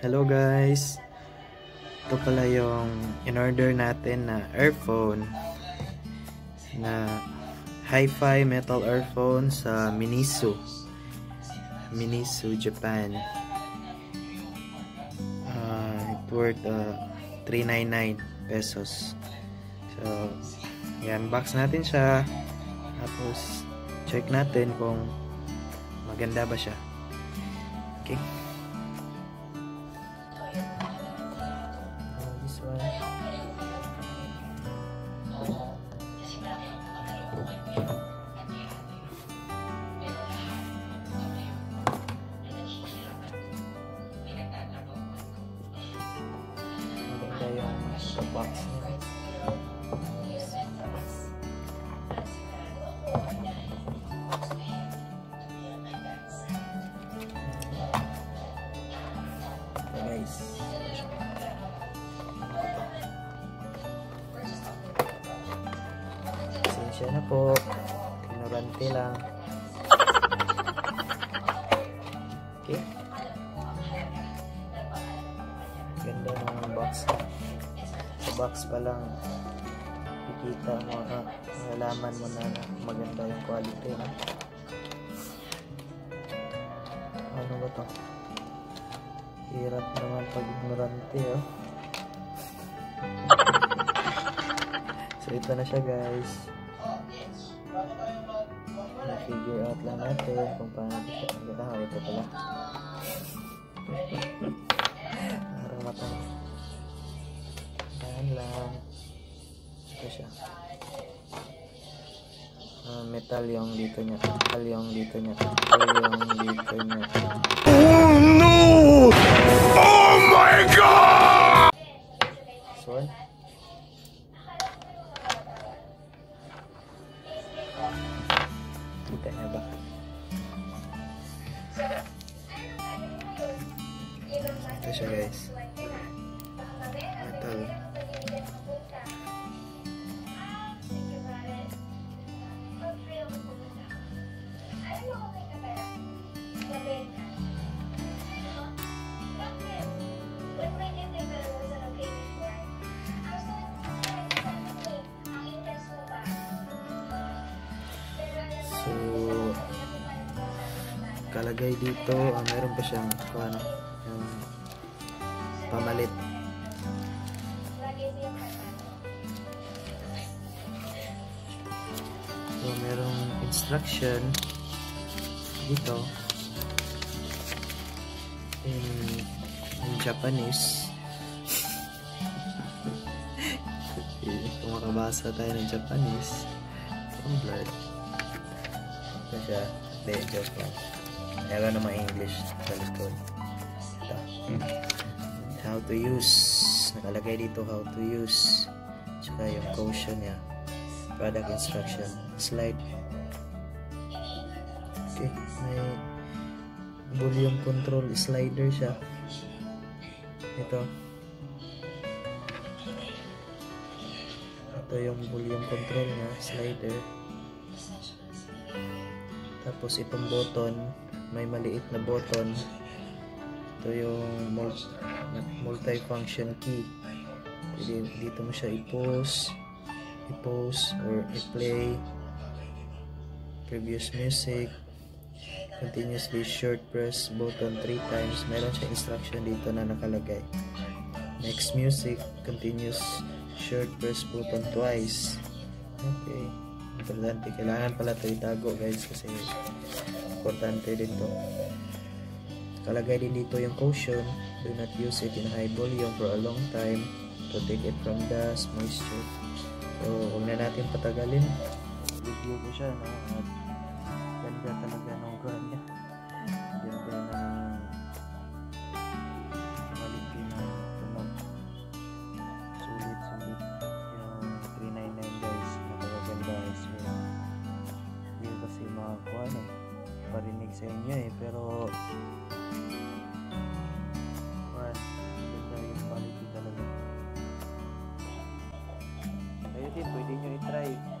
Hello guys, ito pala yung in-order natin na earphone na Hi-Fi Metal Earphone sa Miniso Japan. It worth 399 pesos. So, yan, box natin siya. Tapos, check natin kung maganda ba siya. Okay. Pasensya na po, ignorante lang. Okay, ganda ng box. Sa box pa lang ikita mo na, nalaman mo na maganda yung quality na. Ano ba to? Hirap naman pag ignorante, oh. So ito na siya guys. Na-figure out lang natin kung paano siya ang ganda. Ito pala. Parang matang. Ayan lang. Ito siya. Metal yung dito niya. Oh no! Oh my God! So, kita niya ba? Ito siya guys. Metal. Kalagay dito, meron pa siyang yung pamalit. So, merong instruction dito in Japanese. Kung makabasa tayo ng Japanese, ang blurred. Ito siya, joke lang. Nagawa naman English sa likod. Ito. How to use. Nakalagay dito how to use. Tsaka yung caution niya. Product instruction. Slide. Okay. May volume control slider siya. Ito. Ito yung volume control niya. Slider. Tapos itong button. May maliit na button. Ito yung multi-function key. Dito mo siya i-pause or i-play, previous music, continuously short press button 3 times. Meron siya instruction dito na nakalagay. Next music, continuous short press button twice. Okay, importante, kailangan pala ito itago guys kasi importante din to. Kalagay din dito yung caution. Do not use it in high volume for a long time to take it from dust, moisture. So, huwag na natin patagalin. Video ko siya. Ganda talaga ng ganda. Ganda ng quality na tunog. Sulit. Yung 399 guys. Napakaganda guys. Hindi kasi makakuha parinig sa inyo pero ganda yung quality talaga. Kayo din, pwede nyo i-try.